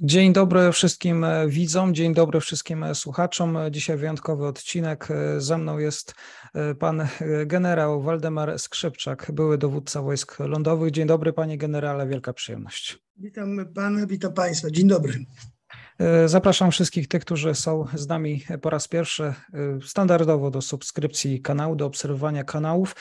Dzień dobry wszystkim widzom, dzień dobry wszystkim słuchaczom. Dzisiaj wyjątkowy odcinek. Ze mną jest pan generał Waldemar Skrzypczak, były dowódca wojsk lądowych. Dzień dobry panie generale, wielka przyjemność. Witam pana, witam państwa. Dzień dobry. Zapraszam wszystkich tych, którzy są z nami po raz pierwszy, standardowo do subskrypcji kanału, do obserwowania kanałów.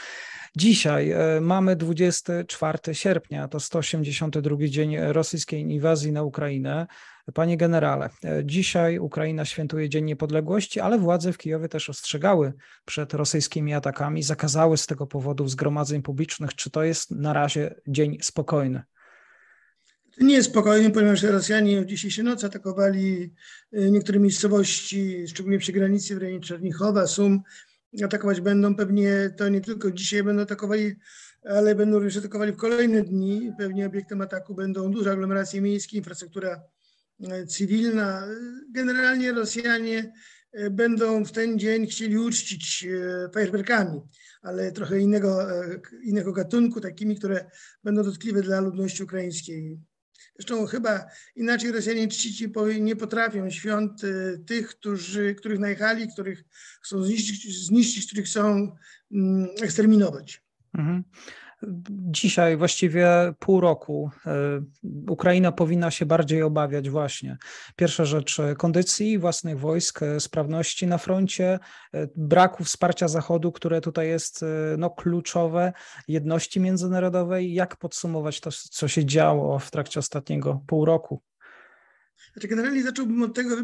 Dzisiaj mamy 24 sierpnia, to 182 dzień rosyjskiej inwazji na Ukrainę. Panie generale, dzisiaj Ukraina świętuje Dzień Niepodległości, ale władze w Kijowie też ostrzegały przed rosyjskimi atakami, zakazały z tego powodu zgromadzeń publicznych. Czy to jest na razie dzień spokojny? Nie jest spokojny, ponieważ Rosjanie w dzisiejszej nocy atakowali niektóre miejscowości, szczególnie przy granicy w rejonie Czernichowa, Sum. Atakować będą pewnie, to nie tylko dzisiaj będą atakowali, ale będą również atakowali w kolejne dni. Pewnie obiektem ataku będą duże aglomeracje miejskie, infrastruktura cywilna. Generalnie Rosjanie będą w ten dzień chcieli uczcić fajerwerkami, ale trochę innego gatunku, takimi, które będą dotkliwe dla ludności ukraińskiej. Zresztą chyba inaczej Rosjanie czcić nie potrafią świąt tych, których najechali, których chcą zniszczyć, których chcą eksterminować. Mhm. Dzisiaj właściwie pół roku Ukraina powinna się bardziej obawiać właśnie. Pierwsza rzecz, kondycji własnych wojsk, sprawności na froncie, braku wsparcia Zachodu, które tutaj jest kluczowe, jedności międzynarodowej. Jak podsumować to, co się działo w trakcie ostatniego pół roku? Znaczy, generalnie zacząłbym od tego,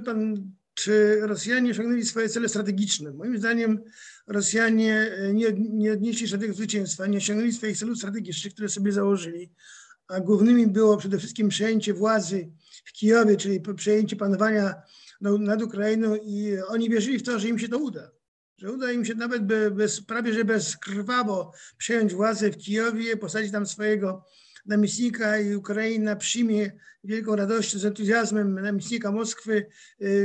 czy Rosjanie osiągnęli swoje cele strategiczne? Moim zdaniem Rosjanie nie odnieśli żadnego zwycięstwa, nie osiągnęli swoich celów strategicznych, które sobie założyli, a głównymi było przede wszystkim przejęcie władzy w Kijowie, czyli przejęcie panowania nad Ukrainą, i oni wierzyli w to, że im się to uda. Że uda im się nawet bezkrwawo przejąć władzę w Kijowie, posadzić tam swojego namiestnika i Ukraina przyjmie wielką radością, z entuzjazmem namiestnika Moskwy,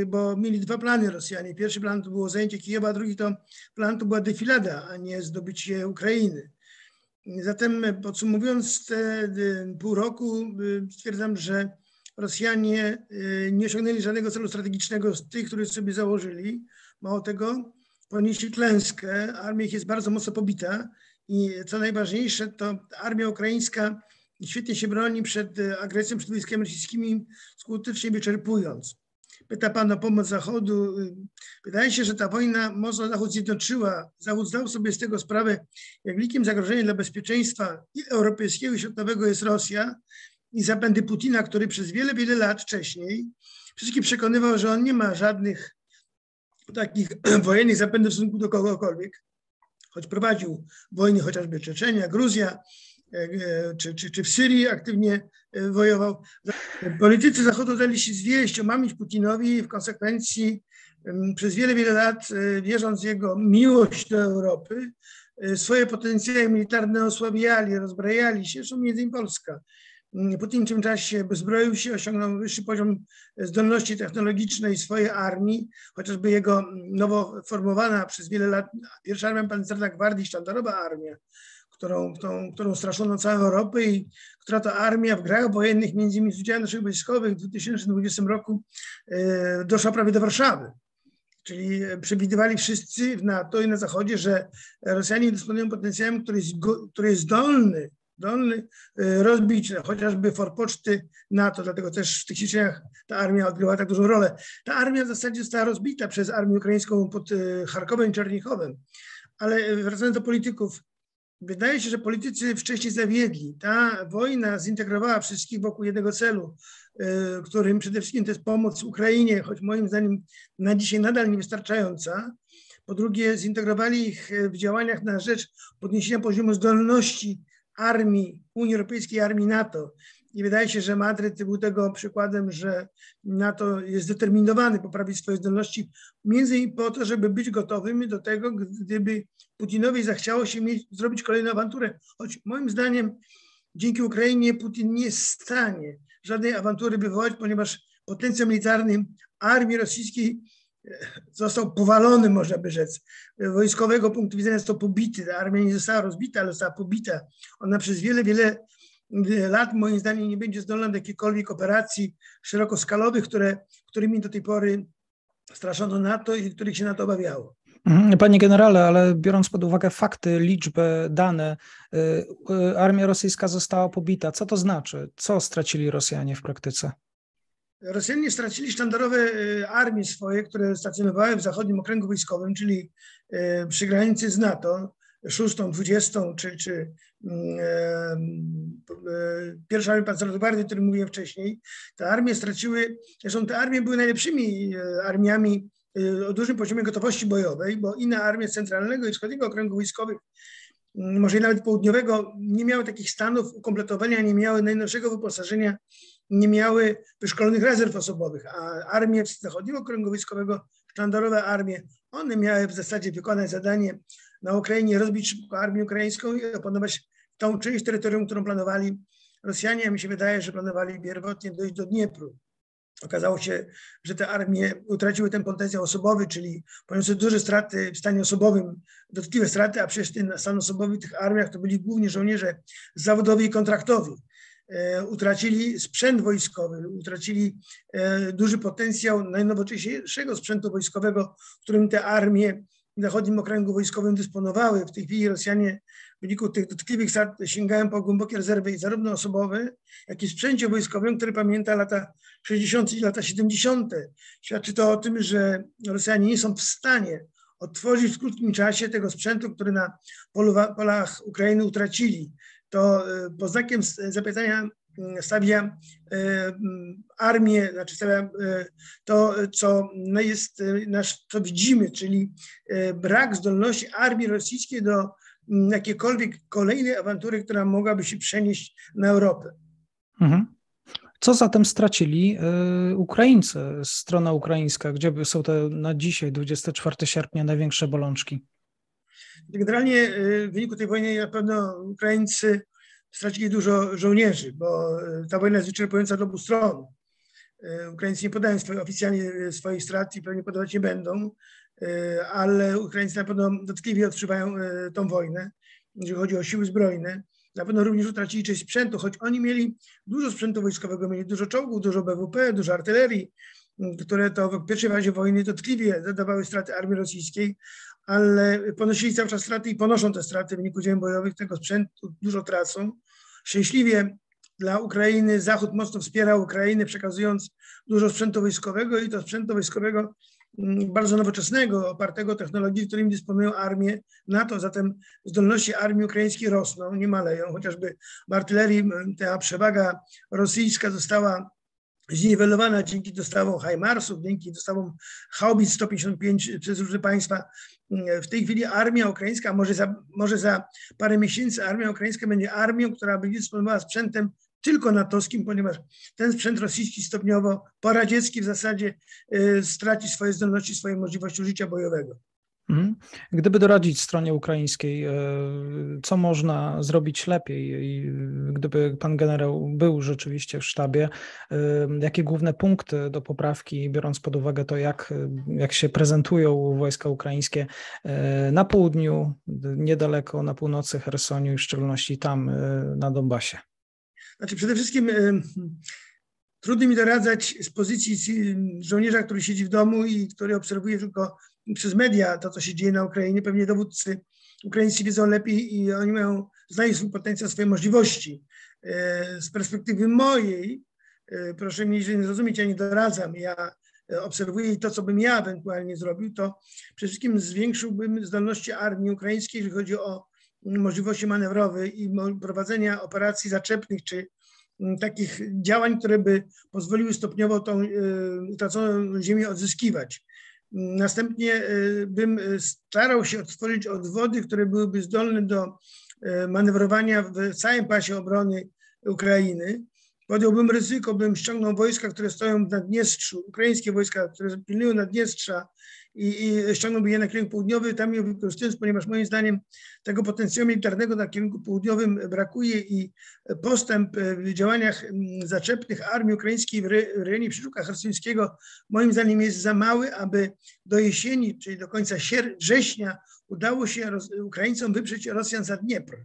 bo mieli dwa plany Rosjanie. Pierwszy plan to było zajęcie Kijowa, a drugi plan to była defilada, a nie zdobycie Ukrainy. Zatem podsumowując te pół roku, stwierdzam, że Rosjanie nie osiągnęli żadnego celu strategicznego z tych, które sobie założyli. Mało tego, ponieśli klęskę, armia ich jest bardzo mocno pobita i co najważniejsze, to armia ukraińska świetnie się broni przed agresją, przed wojskami rosyjskimi, skutecznie wyczerpując. Pyta pan o pomoc Zachodu. Wydaje się, że ta wojna mocno Zachód zjednoczyła. Zachód zdał sobie z tego sprawę, jak wielkim zagrożeniem dla bezpieczeństwa i europejskiego, i światowego jest Rosja i zapędy Putina, który przez wiele, wiele lat wcześniej wszystkich przekonywał, że on nie ma żadnych takich wojennych zapędów w stosunku do kogokolwiek, choć prowadził wojny chociażby Czeczenia, Gruzja, czy w Syrii aktywnie wojował. Politycy Zachodu dali się zwieść, omamić Putinowi, w konsekwencji przez wiele, wiele lat, wierząc w jego miłość do Europy, swoje potencjały militarne osłabiali, rozbrajali się, zresztą między innymi Polska. Putin w tym czasie zbroił się, osiągnął wyższy poziom zdolności technologicznej swojej armii, chociażby jego nowo formowana przez wiele lat pierwsza armia pancerna gwardii, sztandarowa armia, którą straszono całą Europę i która to armia w grach wojennych, między innymi z udziałem naszych wojskowych w 2020 roku doszła prawie do Warszawy. Czyli przewidywali wszyscy w NATO i na Zachodzie, że Rosjanie dysponują potencjałem, który jest zdolny rozbić chociażby forpoczty NATO, dlatego też w tych ćwiczeniach ta armia odgrywała tak dużą rolę. Ta armia w zasadzie została rozbita przez armię ukraińską pod Charkowem i Czernichowem. Ale wracając do polityków, wydaje się, że politycy wcześniej zawiedli. Ta wojna zintegrowała wszystkich wokół jednego celu, którym przede wszystkim to jest pomoc Ukrainie, choć moim zdaniem na dzisiaj nadal niewystarczająca. Po drugie, zintegrowali ich w działaniach na rzecz podniesienia poziomu zdolności armii Unii Europejskiej, armii NATO. I wydaje się, że Madryt był tego przykładem, że NATO jest zdeterminowany poprawić swoje zdolności, między innymi po to, żeby być gotowym do tego, gdyby Putinowi zachciało się zrobić kolejną awanturę. Choć moim zdaniem dzięki Ukrainie Putin nie jest w stanie żadnej awantury wywołać, ponieważ potencjał militarny armii rosyjskiej został powalony, można by rzec. Wojskowego punktu widzenia został pobity. Ta armia nie została rozbita, ale została pobita. Ona przez wiele, wiele lat moim zdaniem nie będzie zdolna do jakichkolwiek operacji szerokoskalowych, którymi do tej pory straszono NATO i których się NATO obawiało. Panie generale, ale biorąc pod uwagę fakty, liczbę, dane, armia rosyjska została pobita. Co to znaczy? Co stracili Rosjanie w praktyce? Rosjanie stracili sztandarowe armie swoje, które stacjonowały w zachodnim okręgu wojskowym, czyli przy granicy z NATO, 6., 20. czy pierwsza armia pancernej gwardii, o którym mówiłem wcześniej. Te armie straciły, zresztą te armie były najlepszymi armiami o dużym poziomie gotowości bojowej, bo inne armie centralnego i wschodniego okręgu wojskowych, może nawet południowego, nie miały takich stanów ukompletowania, nie miały najnowszego wyposażenia, nie miały wyszkolonych rezerw osobowych, a armie z zachodniego okręgu wojskowego, sztandarowe armie, one miały w zasadzie wykonać zadanie na Ukrainie, rozbić szybko armię ukraińską i opanować tą część terytorium, którą planowali Rosjanie. A mi się wydaje, że planowali pierwotnie dojść do Dniepru. Okazało się, że te armie utraciły ten potencjał osobowy, czyli poniosły duże straty w stanie osobowym, dotkliwe straty, a przecież ten stan osobowy w tych armiach to byli głównie żołnierze zawodowi i kontraktowi. Utracili sprzęt wojskowy, utracili duży potencjał najnowocześniejszego sprzętu wojskowego, którym te armie w zachodnim okręgu wojskowym dysponowały. W tej chwili Rosjanie w wyniku tych dotkliwych strat sięgają po głębokie rezerwy i zarówno osobowe, jak i sprzęcie wojskowym, który pamięta lata 60. i lata 70. Świadczy to o tym, że Rosjanie nie są w stanie odtworzyć w krótkim czasie tego sprzętu, który na polach Ukrainy utracili. To pod znakiem zapytania stawia armię, znaczy stawia to, co jest, co widzimy, czyli brak zdolności armii rosyjskiej do jakiejkolwiek kolejnej awantury, która mogłaby się przenieść na Europę. Co zatem stracili Ukraińcy, strona ukraińska, gdzie są te na dzisiaj, 24 sierpnia, największe bolączki? Generalnie w wyniku tej wojny na pewno Ukraińcy stracili dużo żołnierzy, bo ta wojna jest wyczerpująca dla obu stron. Ukraińcy nie podają oficjalnie swoich strat i pewnie podawać nie będą, ale Ukraińcy na pewno dotkliwie odczuwają tą wojnę, jeżeli chodzi o siły zbrojne. Na pewno również utracili część sprzętu, choć oni mieli dużo sprzętu wojskowego, mieli dużo czołgów, dużo BWP, dużo artylerii, które to w pierwszej fazie wojny dotkliwie zadawały straty armii rosyjskiej, ale ponosili cały czas straty i ponoszą te straty w wyniku działań bojowych, tego sprzętu dużo tracą. Szczęśliwie dla Ukrainy Zachód mocno wspierał Ukrainę, przekazując dużo sprzętu wojskowego i to sprzętu wojskowego bardzo nowoczesnego, opartego o technologii, którymi dysponują armie NATO. Zatem zdolności armii ukraińskiej rosną, nie maleją. Chociażby w artylerii ta przewaga rosyjska została zniwelowana dzięki dostawom HIMARS-ów, dzięki dostawom haubic 155 przez różne państwa. W tej chwili armia ukraińska, może za parę miesięcy armia ukraińska będzie armią, która będzie dysponowała sprzętem tylko natowskim, ponieważ ten sprzęt rosyjski stopniowo, poradziecki w zasadzie straci swoje zdolności, swoje możliwości użycia bojowego. Gdyby doradzić stronie ukraińskiej, co można zrobić lepiej i gdyby pan generał był rzeczywiście w sztabie, jakie główne punkty do poprawki, biorąc pod uwagę to, jak się prezentują wojska ukraińskie na południu, niedaleko, na północy Chersoniu i w szczególności tam na Donbasie? Znaczy przede wszystkim trudno mi doradzać z pozycji żołnierza, który siedzi w domu i który obserwuje tylko przez media to, co się dzieje na Ukrainie. Pewnie dowódcy ukraińscy wiedzą lepiej i oni znają swój potencjał, swoje możliwości. Z perspektywy mojej, proszę mnie nie zrozumieć, ja nie doradzam, ja obserwuję to, co bym ja ewentualnie zrobił, to przede wszystkim zwiększyłbym zdolności armii ukraińskiej, jeżeli chodzi o możliwości manewrowe i prowadzenia operacji zaczepnych, czy takich działań, które by pozwoliły stopniowo tą utraconą ziemię odzyskiwać. Następnie bym starał się odtworzyć odwody, które byłyby zdolne do manewrowania w całym pasie obrony Ukrainy. Podjąłbym ryzyko, bym ściągnął wojska, które stoją w Naddniestrzu, ukraińskie wojska, które pilnują Naddniestrza i ściągnąłbym je na kierunek południowy, tam je wykorzystując, ponieważ moim zdaniem tego potencjału militarnego na kierunku południowym brakuje i postęp w działaniach zaczepnych armii ukraińskiej w rejonie Przyczółka Chersońskiego moim zdaniem jest za mały, aby do jesieni, czyli do końca września udało się Ukraińcom wyprzeć Rosjan za Dniepr.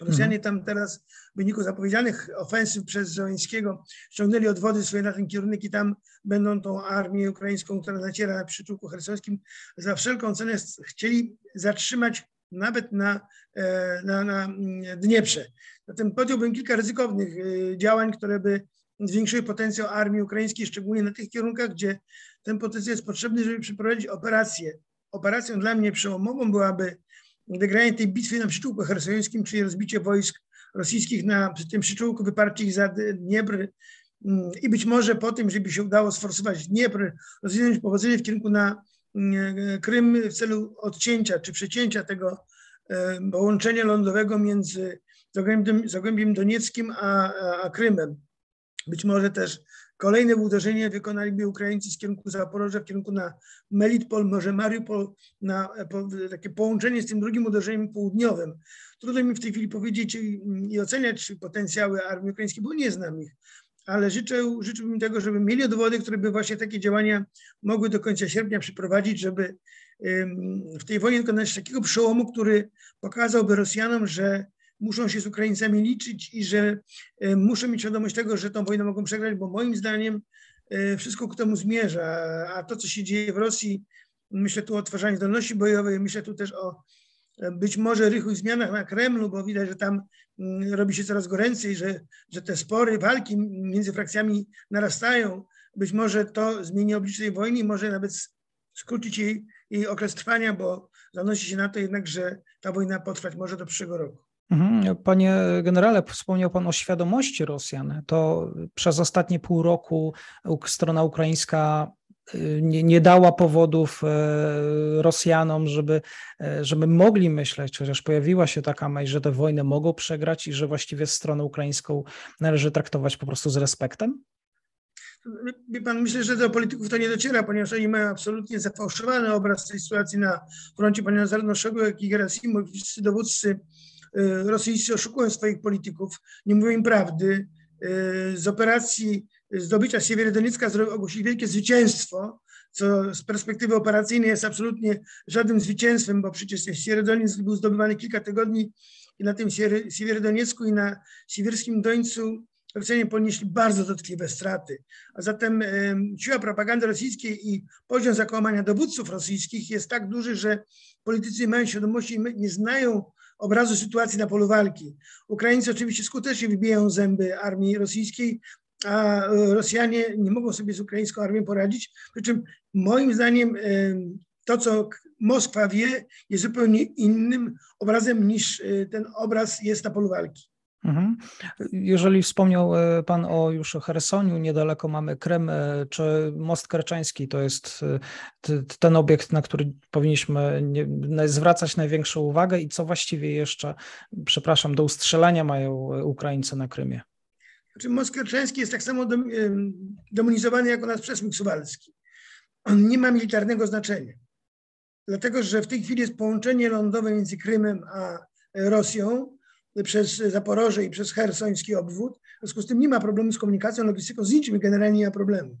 Rosjanie tam teraz w wyniku zapowiedzianych ofensyw przez Zełenskiego ściągnęli odwody swoje na ten kierunek i tam będą tą armię ukraińską, która naciera na przyczółku chersonskim, za wszelką cenę chcieli zatrzymać nawet na Dnieprze. Zatem podjąłbym kilka ryzykownych działań, które by zwiększyły potencjał armii ukraińskiej, szczególnie na tych kierunkach, gdzie ten potencjał jest potrzebny, żeby przeprowadzić operację. Operacją dla mnie przełomową byłaby wygranie tej bitwy na przyczółku chersońskim, czyli rozbicie wojsk rosyjskich na tym przyczółku, wyparcie ich za Dniepr i być może po tym, żeby się udało sforsować Dniepr, rozwinąć powodzenie w kierunku na Krym w celu odcięcia czy przecięcia tego połączenia lądowego między Zagłębiem Donieckim a Krymem. Być może też kolejne uderzenie wykonaliby Ukraińcy z kierunku Zaporoża, w kierunku na Melitpol, może Mariupol, na takie połączenie z tym drugim uderzeniem południowym. Trudno mi w tej chwili powiedzieć i oceniać potencjały armii ukraińskiej, bo nie znam ich, ale życzyłbym tego, żeby mieli dowody, które by właśnie takie działania mogły do końca sierpnia przeprowadzić, żeby w tej wojnie dokonać takiego przełomu, który pokazałby Rosjanom, że muszą się z Ukraińcami liczyć i że muszą mieć świadomość tego, że tą wojnę mogą przegrać, bo moim zdaniem wszystko ku temu zmierza. A to, co się dzieje w Rosji, myślę tu o odtwarzaniu zdolności bojowej, myślę tu też o być może rychłych zmianach na Kremlu, bo widać, że tam robi się coraz goręcej, że te spory, walki między frakcjami narastają. Być może to zmieni oblicze tej wojny i może nawet skrócić jej okres trwania, bo zanosi się na to jednak, że ta wojna potrwać może do przyszłego roku. Panie generale, wspomniał pan o świadomości Rosjan. To przez ostatnie pół roku strona ukraińska nie dała powodów Rosjanom, żeby mogli myśleć, chociaż pojawiła się taka myśl, że te wojny mogą przegrać i że właściwie stronę ukraińską należy traktować po prostu z respektem? Wie pan, myślę, że do polityków to nie dociera, ponieważ oni mają absolutnie zafałszowany obraz tej sytuacji na froncie. Pana Zalnoszego, jak i Gerasimow, wszyscy dowódcy rosyjscy oszukują swoich polityków, nie mówią im prawdy. Z operacji zdobycia Siewierodoniecka ogłosili wielkie zwycięstwo, co z perspektywy operacyjnej jest absolutnie żadnym zwycięstwem, bo przecież Siewierodoniec był zdobywany kilka tygodni i na tym Siewierodoniecku i na Siwierskim Dońcu Rosjanie ponieśli bardzo dotkliwe straty. A zatem siła propagandy rosyjskiej i poziom zakłamania dowódców rosyjskich jest tak duży, że politycy mają świadomości i nie znają obrazu sytuacji na polu walki. Ukraińcy oczywiście skutecznie wybijają zęby armii rosyjskiej, a Rosjanie nie mogą sobie z ukraińską armią poradzić. Przy czym moim zdaniem to, co Moskwa wie, jest zupełnie innym obrazem niż ten obraz jest na polu walki. Jeżeli wspomniał pan o już Chersoniu, niedaleko mamy Krym, czy Most Kerczeński to jest ten obiekt, na który powinniśmy zwracać największą uwagę i co właściwie jeszcze, przepraszam, do ustrzelania mają Ukraińcy na Krymie? Znaczy, Most Kerczeński jest tak samo demonizowany jak u nas przesmyk suwalski. On nie ma militarnego znaczenia, dlatego że w tej chwili jest połączenie lądowe między Krymem a Rosją przez Zaporoże i przez hersoński obwód. W związku z tym nie ma problemu z komunikacją, logistyką, z niczym generalnie nie ma problemu.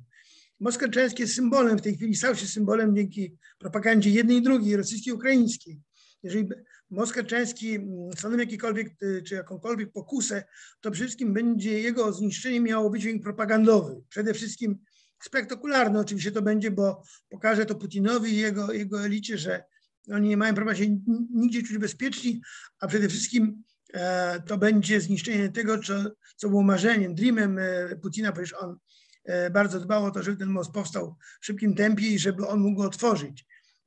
Most Kerczeński jest symbolem w tej chwili, stał się symbolem dzięki propagandzie jednej i drugiej, rosyjskiej i ukraińskiej. Jeżeli Most Kerczeński stanowi jakikolwiek, czy jakąkolwiek pokusę, to przede wszystkim będzie jego zniszczenie miało wydźwięk propagandowy. Przede wszystkim spektakularny oczywiście to będzie, bo pokaże to Putinowi i jego elicie, że oni nie mają prawa się nigdzie czuć bezpieczni, a przede wszystkim to będzie zniszczenie tego, co było marzeniem, dreamem Putina, ponieważ on bardzo dbał o to, żeby ten most powstał w szybkim tempie i żeby on mógł go otworzyć.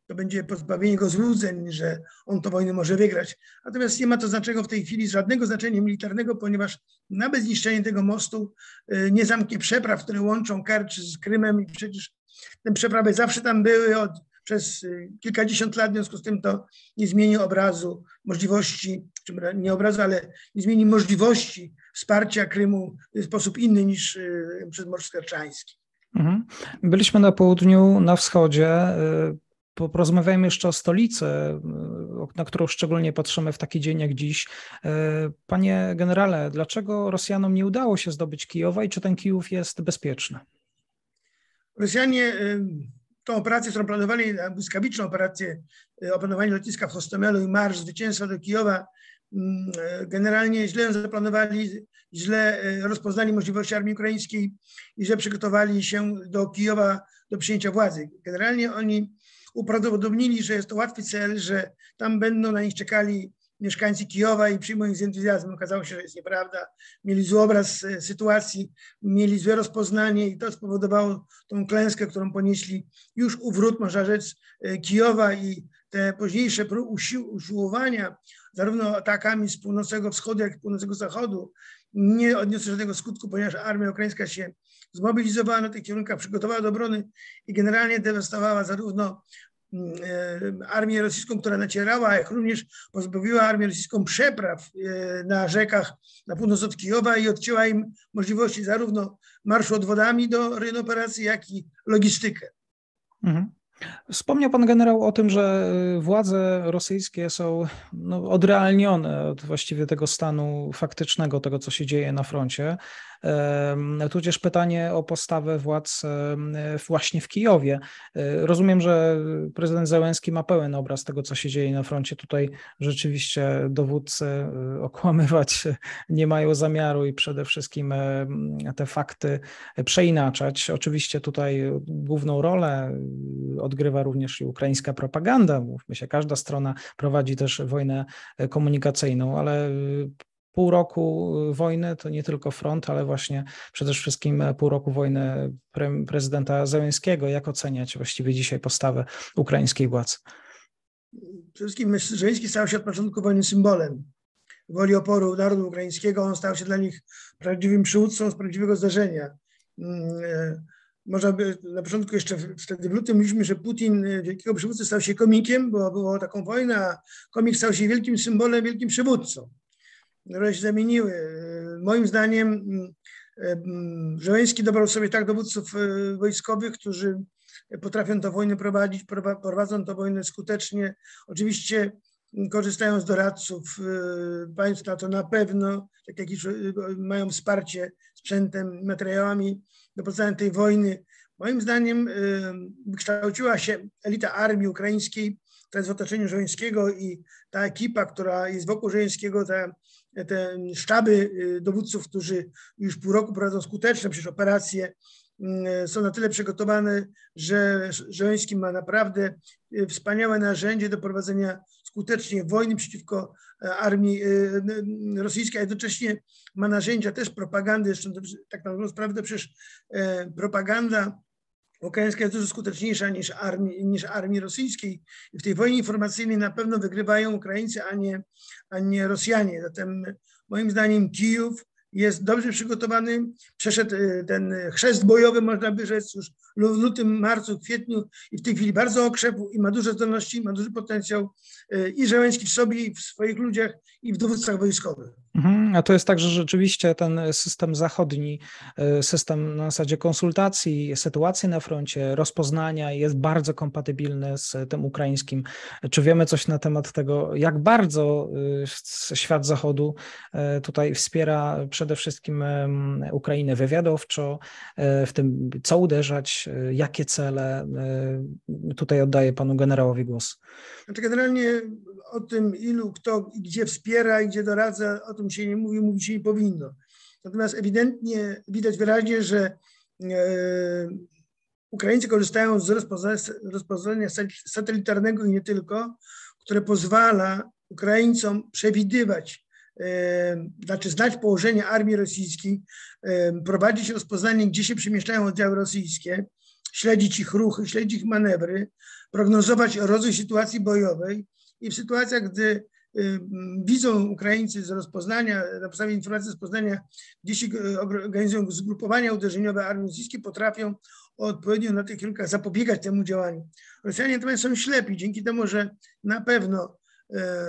To będzie pozbawienie go złudzeń, że on tę wojnę może wygrać. Natomiast nie ma to znaczenia w tej chwili, żadnego znaczenia militarnego, ponieważ nawet zniszczenie tego mostu nie zamknie przepraw, które łączą Kercz z Krymem i przecież te przeprawy zawsze tam były przez kilkadziesiąt lat, w związku z tym to nie zmieni obrazu możliwości, czy nie obrazu, ale nie zmieni możliwości wsparcia Krymu w sposób inny niż przez Morze Czarne. Byliśmy na południu, na wschodzie. Porozmawiajmy jeszcze o stolicy, na którą szczególnie patrzymy w taki dzień jak dziś. Panie generale, dlaczego Rosjanom nie udało się zdobyć Kijowa i czy ten Kijów jest bezpieczny? Rosjanie tą operację, którą planowali, błyskawiczną operację opanowania lotniska w Hostomelu i marsz zwycięstwa do Kijowa generalnie źle zaplanowali, źle rozpoznali możliwości armii ukraińskiej i że przygotowali się do Kijowa, do przyjęcia władzy. Generalnie oni uprawdopodobnili, że jest to łatwy cel, że tam będą na nich czekali mieszkańcy Kijowa i przyjmą ich z entuzjazmem. Okazało się, że jest nieprawda. Mieli zły obraz sytuacji, mieli złe rozpoznanie i to spowodowało tą klęskę, którą ponieśli już u wrót, można rzec, Kijowa, i te późniejsze usiłowania zarówno atakami z północnego wschodu, jak i północnego zachodu nie odniosły żadnego skutku, ponieważ armia ukraińska się zmobilizowała na tych kierunkach, przygotowała do obrony i generalnie dewastowała zarówno armię rosyjską, która nacierała, jak również pozbawiła armię rosyjską przepraw na rzekach na północ od Kijowa i odcięła im możliwości zarówno marszu odwodami do rejonu operacji, jak i logistykę. Mhm. Wspomniał pan generał o tym, że władze rosyjskie są odrealnione od właściwie tego stanu faktycznego, tego co się dzieje na froncie. Tudzież pytanie o postawę władz właśnie w Kijowie. Rozumiem, że prezydent Zełenski ma pełen obraz tego, co się dzieje na froncie. Tutaj rzeczywiście dowódcy okłamywać nie mają zamiaru i przede wszystkim te fakty przeinaczać. Oczywiście tutaj główną rolę odgrywa również i ukraińska propaganda. Mówmy się, każda strona prowadzi też wojnę komunikacyjną, ale pół roku wojny to nie tylko front, ale właśnie przede wszystkim pół roku wojny prezydenta Zełenskiego. Jak oceniać właściwie dzisiaj postawę ukraińskiej władz? Przede wszystkim Zełenski stał się od początku wojny symbolem woli oporu narodu ukraińskiego. On stał się dla nich prawdziwym przywódcą z prawdziwego zdarzenia. Można by na początku jeszcze wtedy w lutym mówiliśmy, że Putin wielkiego przywódcy stał się komikiem, bo była taką wojna, a komik stał się wielkim symbolem, wielkim przywódcą. Role się zamieniły. Moim zdaniem Zełenski dobrał sobie tak dowódców wojskowych, którzy potrafią tę wojnę prowadzić, prowadzą tę wojnę skutecznie. Oczywiście korzystają z doradców państw NATO na pewno, tak jak już mają wsparcie sprzętem, materiałami do powodzenia tej wojny. Moim zdaniem kształciła się elita armii ukraińskiej, która jest w otoczeniu Zełenskiego, i ta ekipa, która jest wokół Zełenskiego, te sztaby dowódców, którzy już pół roku prowadzą skuteczne przecież operacje, są na tyle przygotowane, że Zełenski ma naprawdę wspaniałe narzędzie do prowadzenia skutecznie wojny przeciwko armii rosyjskiej, a jednocześnie ma narzędzia też propagandy. Zresztą tak naprawdę przecież propaganda ukraińska jest dużo skuteczniejsza niż armii rosyjskiej. I w tej wojnie informacyjnej na pewno wygrywają Ukraińcy, a nie Rosjanie. Zatem moim zdaniem Kijów jest dobrze przygotowany, przeszedł ten chrzest bojowy, można by rzec, już w lutym, marcu, kwietniu, i w tej chwili bardzo okrzepł i ma duże zdolności, ma duży potencjał i Zełenski w sobie, i w swoich ludziach, i w dowódcach wojskowych. A to jest tak, że rzeczywiście ten system zachodni, system na zasadzie konsultacji, sytuacji na froncie, rozpoznania jest bardzo kompatybilny z tym ukraińskim. Czy wiemy coś na temat tego, jak bardzo świat zachodu tutaj wspiera przede wszystkim Ukrainę wywiadowczo, w tym co uderzać, jakie cele? Tutaj oddaję panu generałowi głos. Znaczy generalnie o tym, ilu kto i gdzie wspiera i gdzie doradza, o tym się nie mówi, mówić się nie powinno. Natomiast ewidentnie widać wyraźnie, że Ukraińcy korzystają z rozpoznania satelitarnego i nie tylko, które pozwala Ukraińcom przewidywać, znaczy znać położenie armii rosyjskiej, prowadzić rozpoznanie, gdzie się przemieszczają oddziały rosyjskie, śledzić ich ruchy, śledzić ich manewry, prognozować rozwój sytuacji bojowej, i w sytuacjach, gdy widzą Ukraińcy z rozpoznania, na podstawie informacji z rozpoznania, gdzie się organizują zgrupowania uderzeniowe armii rosyjskiej, potrafią odpowiednio na tych kierunkach zapobiegać temu działaniu. Rosjanie natomiast są ślepi dzięki temu, że na pewno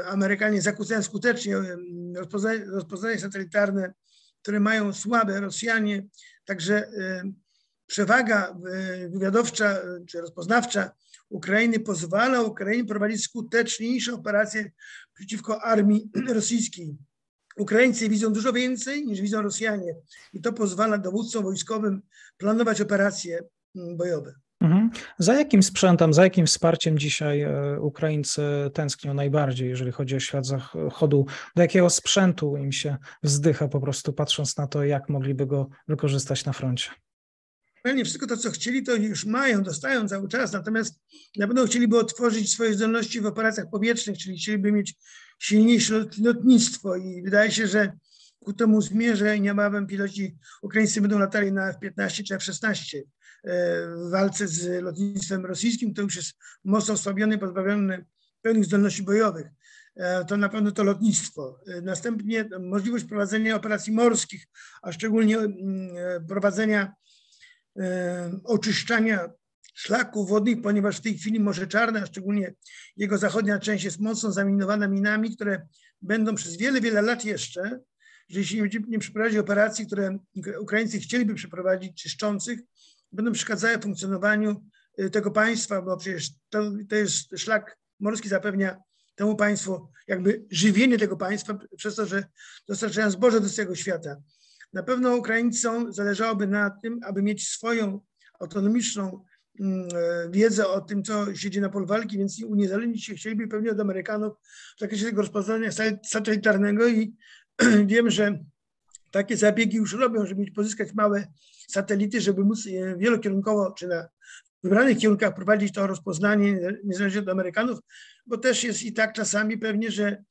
Amerykanie zakłócają skutecznie rozpoznanie satelitarne, które mają słabe Rosjanie, także przewaga wywiadowcza czy rozpoznawcza Ukrainy pozwala Ukrainie prowadzić skuteczniejsze operacje przeciwko armii rosyjskiej. Ukraińcy widzą dużo więcej niż widzą Rosjanie i to pozwala dowódcom wojskowym planować operacje bojowe. Mhm. Za jakim sprzętem, za jakim wsparciem dzisiaj Ukraińcy tęsknią najbardziej, jeżeli chodzi o świat zachodu? Do jakiego sprzętu im się wzdycha po prostu, patrząc na to, jak mogliby go wykorzystać na froncie? Pewnie wszystko to, co chcieli, to już mają, dostają cały czas, natomiast na pewno chcieliby otworzyć swoje zdolności w operacjach powietrznych, czyli chcieliby mieć silniejsze lotnictwo i wydaje się, że ku temu zmierzę i niebawem piloci ukraińscy będą latali na F-15 czy F-16 w walce z lotnictwem rosyjskim, to już jest mocno osłabiony, pozbawiony pełnych zdolności bojowych. To na pewno to lotnictwo. Następnie możliwość prowadzenia operacji morskich, a szczególnie prowadzenia oczyszczania szlaków wodnych, ponieważ w tej chwili Morze Czarne, a szczególnie jego zachodnia część jest mocno zaminowana minami, które będą przez wiele, wiele lat jeszcze, że jeśli nie przeprowadzi operacji, które Ukraińcy chcieliby przeprowadzić, czyszczących, będą przeszkadzały funkcjonowaniu tego państwa, bo przecież to jest szlak morski, zapewnia temu państwu jakby żywienie tego państwa przez to, że dostarczają zboże do całego świata. Na pewno Ukraińcom zależałoby na tym, aby mieć swoją autonomiczną wiedzę o tym, co się dzieje na polu walki, więc uniezależnić się chcieliby pewnie od Amerykanów w zakresie tego rozpoznania satelitarnego i wiem, że takie zabiegi już robią, żeby pozyskać małe satelity, żeby móc wielokierunkowo czy na wybranych kierunkach prowadzić to rozpoznanie niezależnie od Amerykanów, bo też jest i tak czasami pewnie, że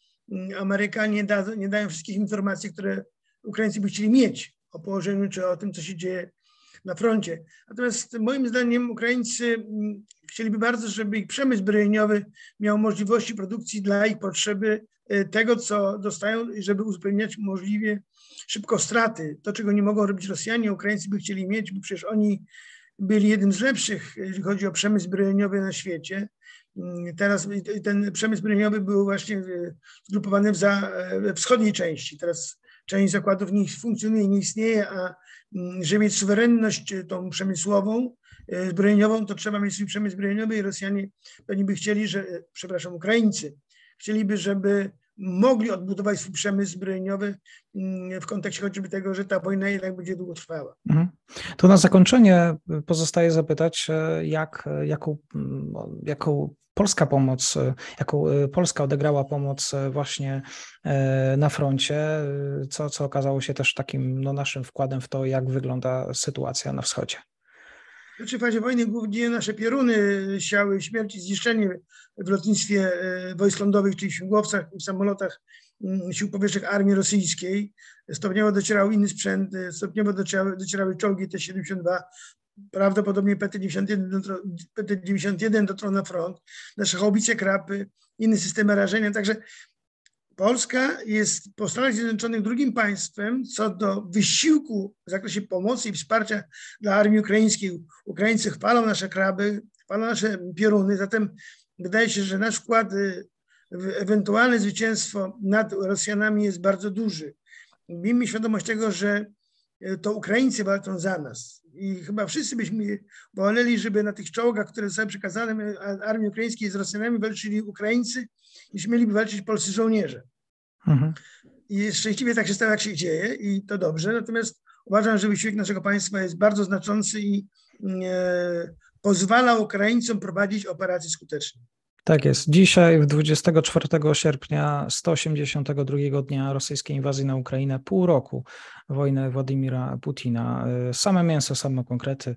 Amerykanie nie dają wszystkich informacji, które Ukraińcy by chcieli mieć o położeniu czy o tym, co się dzieje na froncie. Natomiast moim zdaniem Ukraińcy chcieliby bardzo, żeby ich przemysł zbrojeniowy miał możliwości produkcji dla ich potrzeby tego, co dostają, żeby uzupełniać możliwie szybko straty. To, czego nie mogą robić Rosjanie, Ukraińcy by chcieli mieć, bo przecież oni byli jednym z lepszych, jeżeli chodzi o przemysł zbrojeniowy na świecie. Teraz ten przemysł zbrojeniowy był właśnie zgrupowany we wschodniej części. Teraz część zakładów nie funkcjonuje, nie istnieje, a żeby mieć suwerenność tą przemysłową, zbrojeniową, to trzeba mieć swój przemysł zbrojeniowy i Rosjanie pewnie by chcieli, przepraszam, Ukraińcy chcieliby, żeby mogli odbudować swój przemysł zbrojeniowy w kontekście choćby tego, że ta wojna jednak będzie długo trwała. To na zakończenie pozostaje zapytać, jaką polska pomoc, jaką Polska odegrała pomoc właśnie na froncie, co okazało się też takim naszym wkładem w to, jak wygląda sytuacja na wschodzie. W fazie wojny głównie nasze pioruny siały śmierć i zniszczenie w lotnictwie wojsk lądowych, czyli w śmigłowcach i w samolotach sił powietrznych armii rosyjskiej. Stopniowo docierał inny sprzęt, stopniowo docierały czołgi T-72, prawdopodobnie PT-91 dotrą na front, nasze haubice Krapy, inne systemy rażenia. Także Polska jest po Stanach Zjednoczonych drugim państwem co do wysiłku w zakresie pomocy i wsparcia dla armii ukraińskiej. Ukraińcy chwalą nasze Kraby, chwalą nasze pioruny, zatem wydaje się, że nasz wkład w ewentualne zwycięstwo nad Rosjanami jest bardzo duży. Miejmy świadomość tego, że to Ukraińcy walczą za nas i chyba wszyscy byśmy woleli, żeby na tych czołgach, które zostały przekazane armii ukraińskiej z Rosjanami walczyli Ukraińcy, niż mieliby walczyć polscy żołnierze. Mhm. I szczęśliwie tak się stało, jak się dzieje i to dobrze, natomiast uważam, że wysiłek naszego państwa jest bardzo znaczący i pozwala Ukraińcom prowadzić operacje skutecznie. Tak jest. Dzisiaj, 24 sierpnia 182 dnia rosyjskiej inwazji na Ukrainę, pół roku wojny Władimira Putina. Same mięso, same konkrety.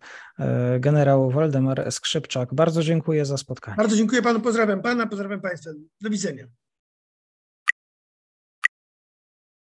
Generał Waldemar Skrzypczak, bardzo dziękuję za spotkanie. Bardzo dziękuję panu, pozdrawiam pana, pozdrawiam państwa. Do widzenia.